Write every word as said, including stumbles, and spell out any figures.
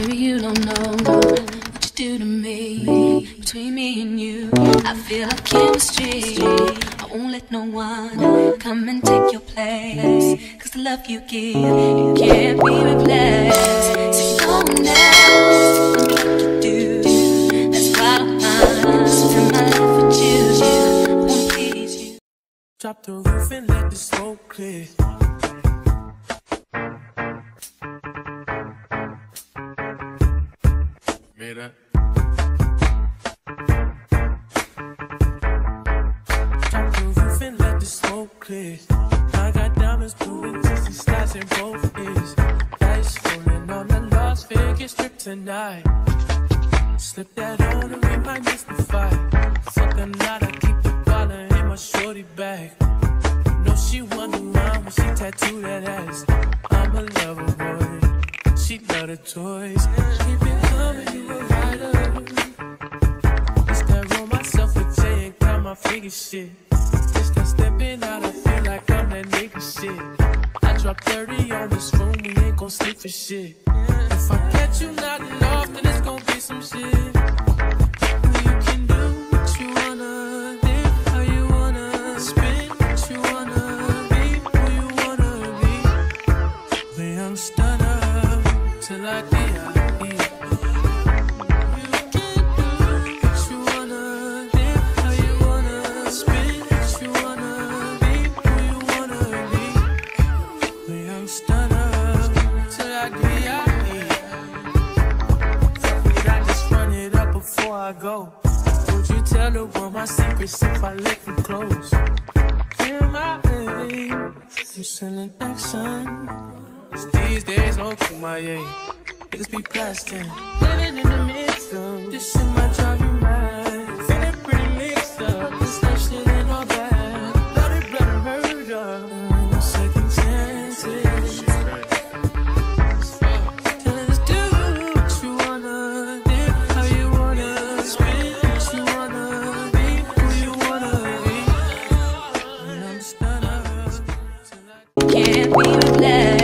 Maybe you don't know, no, what you do to me. Between me and you, I feel like chemistry. I won't let no one come and take your place, cause the love you give, you can't be replaced. So go now, I'm what you do. That's why I'm not spend my life with you. I won't please you. Drop the roof and let the smoke clear. Drop the roof and let the smoke clear. I got diamonds, blue and juicy stars in both ears. Dice rolling on the Las Vegas strip tonight. Slip that on and we might miss the fight. Fuck a lot, I keep the dollar in my shorty bag. No, she wonder why when she tattooed that ass. I'm a lover boy, she love the toys. Keep it coming. Figure shit. Since I'm stepping out, I feel like I'm that nigga shit. I drop thirty on this room, we ain't gon' sleep for shit. If I catch you not in love, then it's gon' be some shit. You can do what you wanna, live how you wanna, spend what you wanna, be who you wanna be. When I'm stunned up till I die. I go, would you tell the world my secrets if I let them close? Hear my name, you selling action. It's these days, no Kumaye. Niggas be blasting, living in the midst of this shit might drive you mad. Feeling pretty mixed up, this stuff shit ain't all bad. Loaded, blood and murder, there ain't no second chances. Can't be replaced.